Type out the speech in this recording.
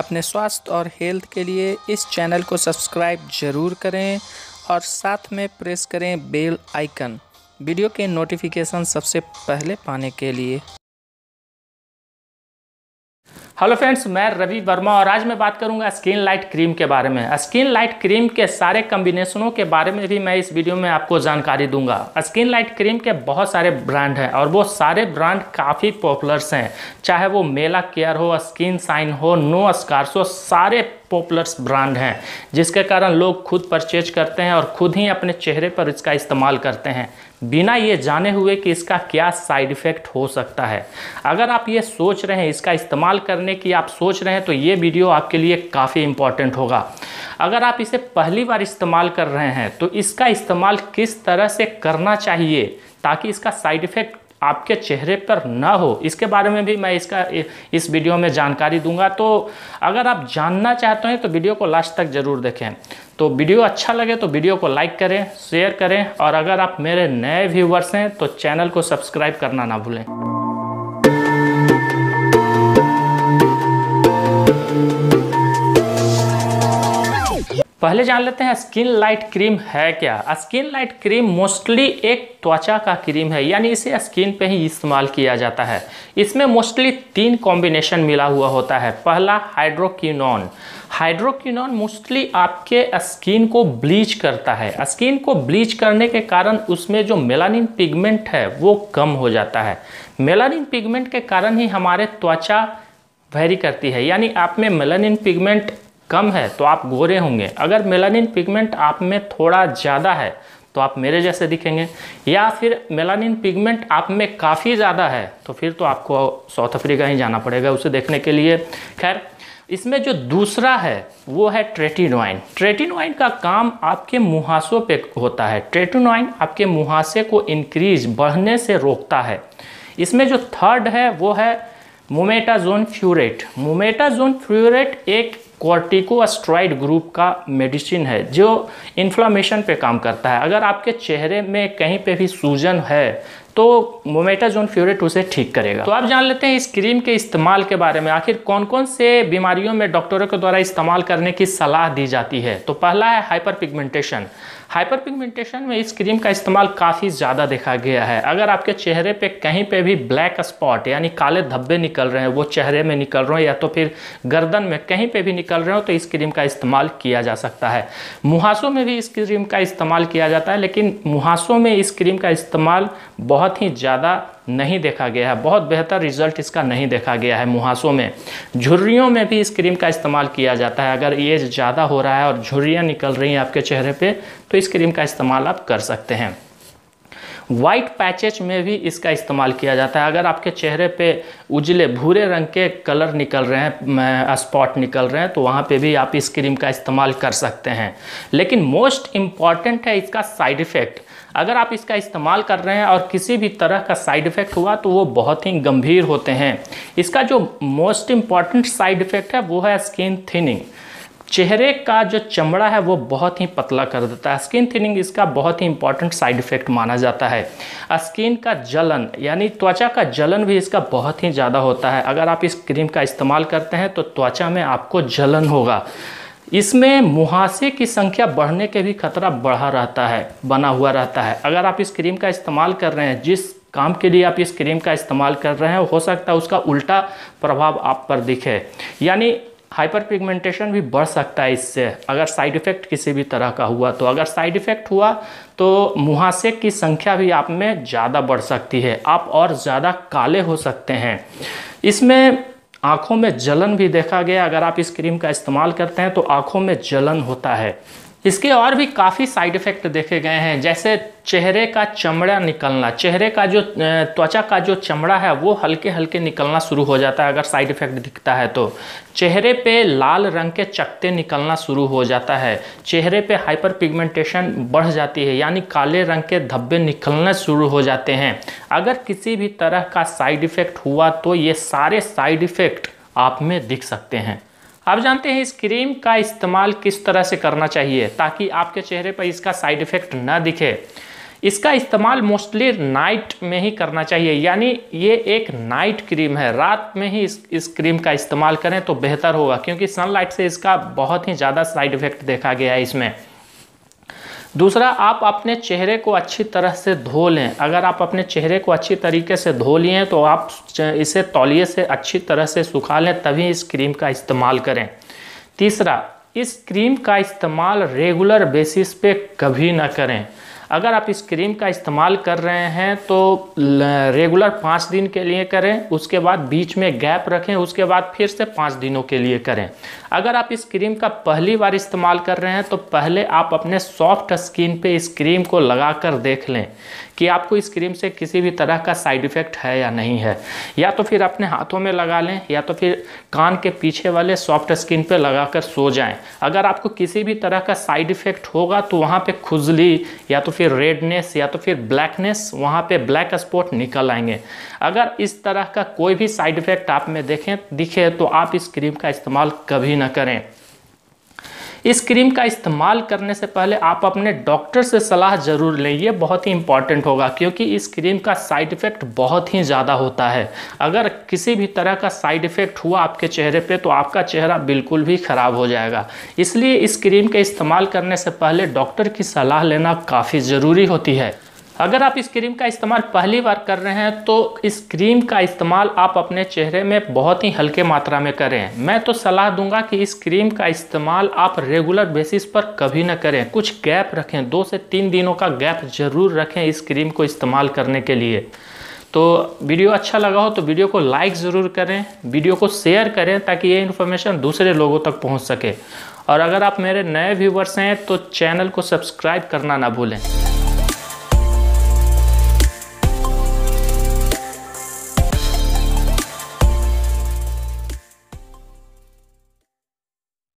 अपने स्वास्थ्य और हेल्थ के लिए इस चैनल को सब्सक्राइब जरूर करें और साथ में प्रेस करें बेल आइकन वीडियो के नोटिफिकेशन सबसे पहले पाने के लिए। हेलो फ्रेंड्स, मैं रवि वर्मा और आज मैं बात करूंगा स्किन लाइट क्रीम के बारे में। स्किन लाइट क्रीम के सारे कॉम्बिनेशनों के बारे में भी मैं इस वीडियो में आपको जानकारी दूंगा। स्किन लाइट क्रीम के बहुत सारे ब्रांड हैं और वो सारे ब्रांड काफ़ी पॉपुलर्स हैं, चाहे वो मेला केयर हो, स्किन शाइन हो, नो स्कार्स हो, सारे पॉपुलर्स ब्रांड हैं जिसके कारण लोग खुद परचेज करते हैं और खुद ही अपने चेहरे पर इसका इस्तेमाल करते हैं बिना ये जाने हुए कि इसका क्या साइड इफ़ेक्ट हो सकता है। अगर आप ये सोच रहे हैं, इसका इस्तेमाल करने की आप सोच रहे हैं, तो ये वीडियो आपके लिए काफ़ी इम्पॉर्टेंट होगा। अगर आप इसे पहली बार इस्तेमाल कर रहे हैं तो इसका इस्तेमाल किस तरह से करना चाहिए ताकि इसका साइड इफ़ेक्ट आपके चेहरे पर ना हो, इसके बारे में भी मैं इस वीडियो में जानकारी दूंगा। तो अगर आप जानना चाहते हैं तो वीडियो को लास्ट तक ज़रूर देखें। तो वीडियो अच्छा लगे तो वीडियो को लाइक करें, शेयर करें और अगर आप मेरे नए व्यूवर्स हैं तो चैनल को सब्सक्राइब करना ना भूलें। पहले जान लेते हैं स्किन लाइट क्रीम है क्या। स्किन लाइट क्रीम मोस्टली एक त्वचा का क्रीम है, यानी इसे स्किन पे ही इस्तेमाल किया जाता है। इसमें मोस्टली 3 कॉम्बिनेशन मिला हुआ होता है। पहला हाइड्रोक्यूनॉन। हाइड्रोक्यूनॉन मोस्टली आपके स्किन को ब्लीच करता है। स्किन को ब्लीच करने के कारण उसमें जो मेलानिन पिगमेंट है वो कम हो जाता है। मेलानिन पिगमेंट के कारण ही हमारे त्वचा वेरी करती है, यानी आप में मेलानिन पिगमेंट कम है तो आप गोरे होंगे। अगर मेलानिन पिगमेंट आप में थोड़ा ज़्यादा है तो आप मेरे जैसे दिखेंगे, या फिर मेलानिन पिगमेंट आप में काफ़ी ज़्यादा है तो फिर तो आपको साउथ अफ्रीका ही जाना पड़ेगा उसे देखने के लिए। खैर, इसमें जो दूसरा है वो है ट्रेटिनोइन। ट्रेटिनोइन का काम आपके मुहासों पे होता है। ट्रेटिनोइन आपके मुहासे को इंक्रीज बढ़ने से रोकता है। इसमें जो थर्ड है वो है मोमेटाजोन फ्यूरेट। मोमेटाजोन फ्यूरेट एक कॉर्टिकोस्टेरॉइड ग्रुप का मेडिसिन है जो इन्फ्लामेशन पे काम करता है। अगर आपके चेहरे में कहीं पे भी सूजन है तो मोमेटाजोन फ्यूरेट उसे ठीक करेगा। तो आप जान लेते हैं इस क्रीम के इस्तेमाल के बारे में। आखिर कौन कौन से बीमारियों में डॉक्टरों के द्वारा इस्तेमाल करने की सलाह दी जाती है। तो पहला है हाइपरपिगमेंटेशन। हाइपरपिगमेंटेशन में इस क्रीम का इस्तेमाल काफ़ी ज़्यादा देखा गया है। अगर आपके चेहरे पे कहीं पे भी ब्लैक स्पॉट यानी काले धब्बे निकल रहे हैं, वो चेहरे में निकल रहे हो या तो फिर गर्दन में कहीं पे भी निकल रहे हो, तो इस क्रीम का इस्तेमाल किया जा सकता है। मुहासों में भी इस क्रीम का इस्तेमाल किया जाता है, लेकिन मुहासों में इस क्रीम का इस्तेमाल बहुत ही ज़्यादा नहीं देखा गया है, बहुत बेहतर रिजल्ट इसका नहीं देखा गया है मुहासों में। झुर्रियों में भी इस क्रीम का इस्तेमाल किया जाता है। अगर एज ज़्यादा हो रहा है और झुर्रियाँ निकल रही हैं आपके चेहरे पे तो इस क्रीम का इस्तेमाल आप कर सकते हैं। वाइट पैचेज में भी इसका इस्तेमाल किया जाता है। अगर आपके चेहरे पे उजले भूरे रंग के कलर निकल रहे हैं, स्पॉट निकल रहे हैं, तो वहाँ पे भी आप इस क्रीम का इस्तेमाल कर सकते हैं। लेकिन मोस्ट इम्पॉर्टेंट है इसका साइड इफ़ेक्ट। अगर आप इसका इस्तेमाल कर रहे हैं और किसी भी तरह का साइड इफ़ेक्ट हुआ तो वो बहुत ही गंभीर होते हैं। इसका जो मोस्ट इम्पॉर्टेंट साइड इफ़ेक्ट है वो है स्किन थिनिंग। चेहरे का जो चमड़ा है वो बहुत ही पतला कर देता है। स्किन थिनिंग इसका बहुत ही इंपॉर्टेंट साइड इफ़ेक्ट माना जाता है। स्किन का जलन यानी त्वचा का जलन भी इसका बहुत ही ज़्यादा होता है। अगर आप इस क्रीम का इस्तेमाल करते हैं तो त्वचा में आपको जलन होगा। इसमें मुहासे की संख्या बढ़ने के भी खतरा बना हुआ रहता है। अगर आप इस क्रीम का इस्तेमाल कर रहे हैं, जिस काम के लिए आप इस क्रीम का इस्तेमाल कर रहे हैं, हो सकता है उसका उल्टा प्रभाव आप पर दिखे, यानी हाइपरपिगमेंटेशन भी बढ़ सकता है इससे, अगर साइड इफ़ेक्ट किसी भी तरह का हुआ तो। अगर साइड इफ़ेक्ट हुआ तो मुहासे की संख्या भी आप में ज़्यादा बढ़ सकती है, आप और ज़्यादा काले हो सकते हैं। इसमें आँखों में जलन भी देखा गया। अगर आप इस क्रीम का इस्तेमाल करते हैं तो आँखों में जलन होता है। इसके और भी काफ़ी साइड इफ़ेक्ट देखे गए हैं, जैसे चेहरे का चमड़ा निकलना। चेहरे का जो त्वचा का जो चमड़ा है वो हल्के हल्के निकलना शुरू हो जाता है अगर साइड इफ़ेक्ट दिखता है तो। चेहरे पे लाल रंग के चकत्ते निकलना शुरू हो जाता है। चेहरे पे हाइपर पिगमेंटेशन बढ़ जाती है, यानी काले रंग के धब्बे निकलना शुरू हो जाते हैं। अगर किसी भी तरह का साइड इफ़ेक्ट हुआ तो ये सारे साइड इफ़ेक्ट आप में दिख सकते हैं। आप जानते हैं इस क्रीम का इस्तेमाल किस तरह से करना चाहिए ताकि आपके चेहरे पर इसका साइड इफ़ेक्ट ना दिखे। इसका इस्तेमाल मोस्टली नाइट में ही करना चाहिए, यानी ये एक नाइट क्रीम है, रात में ही इस क्रीम का इस्तेमाल करें तो बेहतर होगा, क्योंकि सनलाइट से इसका बहुत ही ज़्यादा साइड इफ़ेक्ट देखा गया है इसमें। दूसरा, आप अपने चेहरे को अच्छी तरह से धो लें। अगर आप अपने चेहरे को अच्छी तरीके से धो लिए तो आप इसे तौलिए से अच्छी तरह से सुखा लें, तभी इस क्रीम का इस्तेमाल करें। तीसरा, इस क्रीम का इस्तेमाल रेगुलर बेसिस पे कभी ना करें। अगर आप इस क्रीम का इस्तेमाल कर रहे हैं तो रेगुलर 5 दिन के लिए करें, उसके बाद बीच में गैप रखें, उसके बाद फिर से 5 दिनों के लिए करें। अगर आप इस क्रीम का पहली बार इस्तेमाल कर रहे हैं तो पहले आप अपने सॉफ्ट स्किन पे इस क्रीम को लगा कर देख लें कि आपको इस क्रीम से किसी भी तरह का साइड इफ़ेक्ट है या नहीं है, या तो फिर अपने हाथों में लगा लें या तो फिर कान के पीछे वाले सॉफ्ट स्किन पे लगा कर सो जाएं। अगर आपको किसी भी तरह का साइड इफ़ेक्ट होगा तो वहाँ पे खुजली या तो फिर रेडनेस या तो फिर ब्लैकनेस, वहाँ पे ब्लैक स्पॉट निकल आएंगे। अगर इस तरह का कोई भी साइड इफ़ेक्ट आप में दिखे तो आप इस क्रीम का इस्तेमाल कभी ना करें। इस क्रीम का इस्तेमाल करने से पहले आप अपने डॉक्टर से सलाह ज़रूर लें, ये बहुत ही इम्पॉर्टेंट होगा, क्योंकि इस क्रीम का साइड इफ़ेक्ट बहुत ही ज़्यादा होता है। अगर किसी भी तरह का साइड इफ़ेक्ट हुआ आपके चेहरे पे तो आपका चेहरा बिल्कुल भी ख़राब हो जाएगा। इसलिए इस क्रीम के इस्तेमाल करने से पहले डॉक्टर की सलाह लेना काफ़ी ज़रूरी होती है। अगर आप इस क्रीम का इस्तेमाल पहली बार कर रहे हैं तो इस क्रीम का इस्तेमाल आप अपने चेहरे में बहुत ही हल्के मात्रा में करें। मैं तो सलाह दूंगा कि इस क्रीम का इस्तेमाल आप रेगुलर बेसिस पर कभी ना करें, कुछ गैप रखें, 2 से 3 दिनों का गैप ज़रूर रखें इस क्रीम को इस्तेमाल करने के लिए। तो वीडियो अच्छा लगा हो तो वीडियो को लाइक ज़रूर करें, वीडियो को शेयर करें ताकि ये इन्फॉर्मेशन दूसरे लोगों तक पहुँच सके, और अगर आप मेरे नए व्यूवर्स हैं तो चैनल को सब्सक्राइब करना ना भूलें।